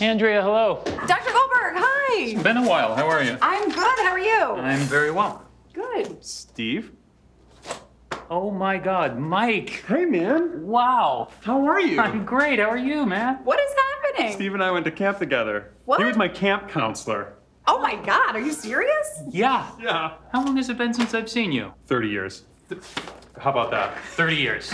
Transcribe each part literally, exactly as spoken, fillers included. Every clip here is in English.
Andrea, hello. Doctor Goldberg, hi. It's been a while. How are you? I'm good. How are you? I'm very well. Good. Steve? Oh, my God. Mike. Hey, man. Wow. How are you? I'm great. How are you, man? What is happening? Steve and I went to camp together. What? He was my camp counselor. Oh, my God. Are you serious? Yeah. Yeah. How long has it been since I've seen you? thirty years. Th- How about that? thirty years.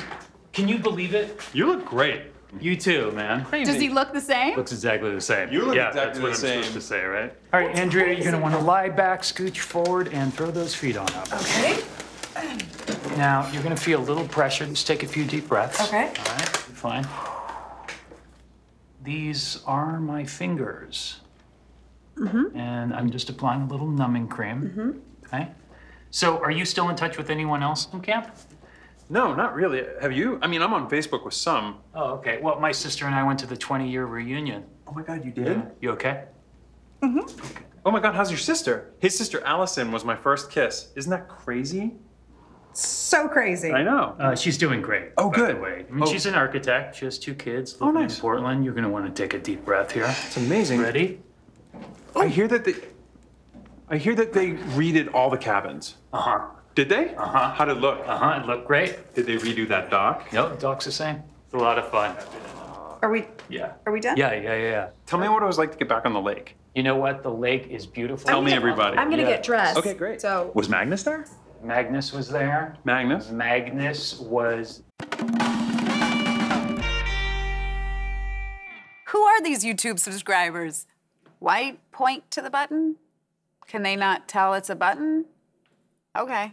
Can you believe it? You look great. You too, man. Does he look the same? Looks exactly the same. You look yeah, exactly the same. Yeah, that's what I'm supposed to say, right? All right, that's Andrea, crazy. You're going to want to lie back, scooch forward, and throw those feet on up. Okay. Now, you're going to feel a little pressure. Just take a few deep breaths. Okay. All right, fine. These are my fingers. Mm-hmm. And I'm just applying a little numbing cream. Mm-hmm. Okay. So, are you still in touch with anyone else from camp? No, not really. Have you? I mean, I'm on Facebook with some. Oh, okay. Well, my sister and I went to the twenty-year reunion. Oh, my God, you did? Yeah. You okay? Mm-hmm. Okay. Oh, my God, how's your sister? His sister, Allison, was my first kiss. Isn't that crazy? So crazy. I know. Uh, she's doing great. Oh, good. By the way. I mean, oh. She's an architect. She has two kids living oh, nice. in Portland. You're going to want to take a deep breath here. It's amazing. Ready? Oh. I hear that they... I hear that they redid all the cabins. Uh-huh. Did they? Uh-huh. How'd it look? Uh-huh, it looked great. Did they redo that dock? Yep, the dock's the same. It's a lot of fun. Are we, yeah. Are we done? Yeah, yeah, yeah, yeah. Tell me what it was like to get back on the lake. You know what? The lake is beautiful. Tell me, everybody. I'm gonna yeah. get dressed. Okay, great. So. Was Magnus there? Magnus was there. Magnus? Magnus was. Who are these YouTube subscribers? Why point to the button? Can they not tell it's a button? Okay.